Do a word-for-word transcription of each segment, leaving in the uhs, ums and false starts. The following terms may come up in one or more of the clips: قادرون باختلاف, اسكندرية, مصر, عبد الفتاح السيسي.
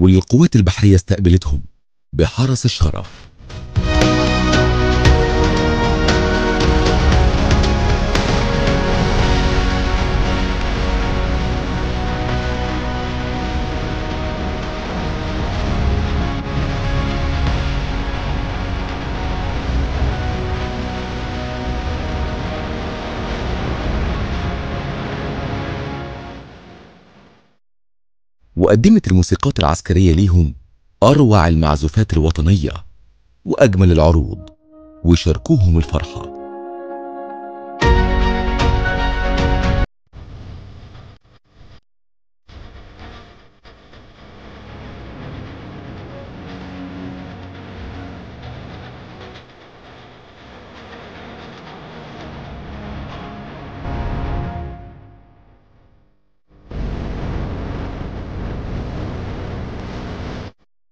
والقوات البحرية استقبلتهم بحرس الشرف. وقدمت الموسيقات العسكرية ليهم أروع المعزوفات الوطنية وأجمل العروض وشاركوهم الفرحة.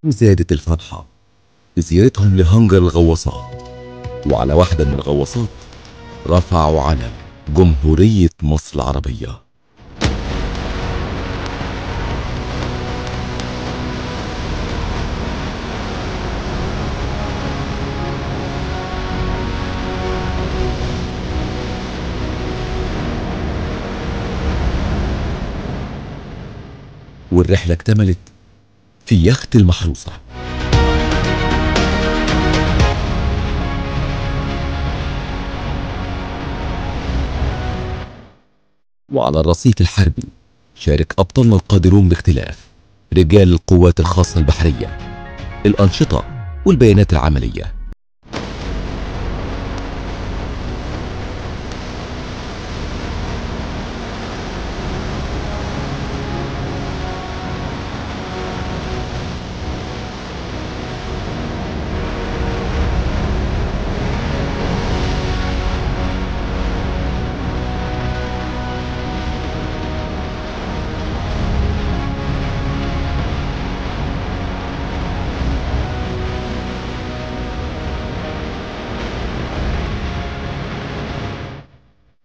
زادت الفرحة بزيارتهم لهنجر الغواصات، وعلى واحدة من الغواصات رفعوا علم جمهورية مصر العربية. والرحلة اكتملت في يخت المحروسة. وعلى الرصيف الحربي شارك أبطالنا القادرون باختلاف رجال القوات الخاصة البحرية الأنشطة والبيانات العملية.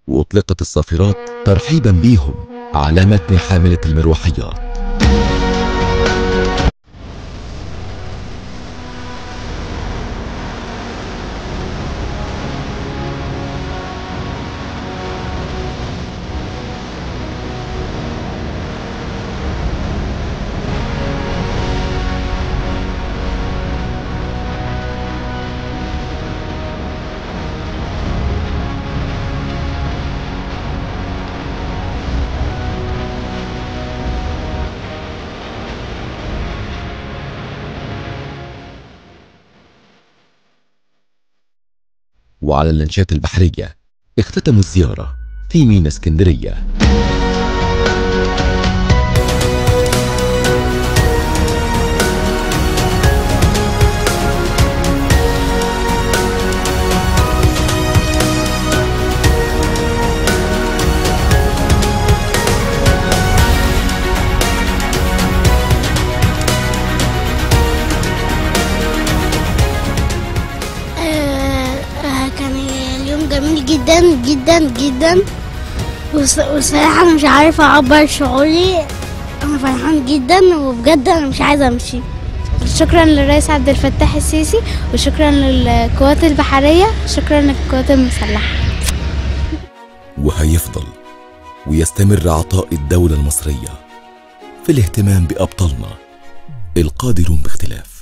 وأطلقت الصافرات ترحيبا بيهم على متن حاملة المروحيات. وعلى اللانشات البحرية اختتموا الزيارة في ميناء اسكندرية. جميل جدا جدا جدا، والصراحه انا مش عارفه اعبر شعوري. انا فرحان جدا وبجد انا مش عايزه امشي. شكرا للرئيس عبد الفتاح السيسي، وشكرا للقوات البحريه، شكرا للقوات المسلحه. وهيفضل ويستمر عطاء الدوله المصريه في الاهتمام بابطالنا القادرون باختلاف.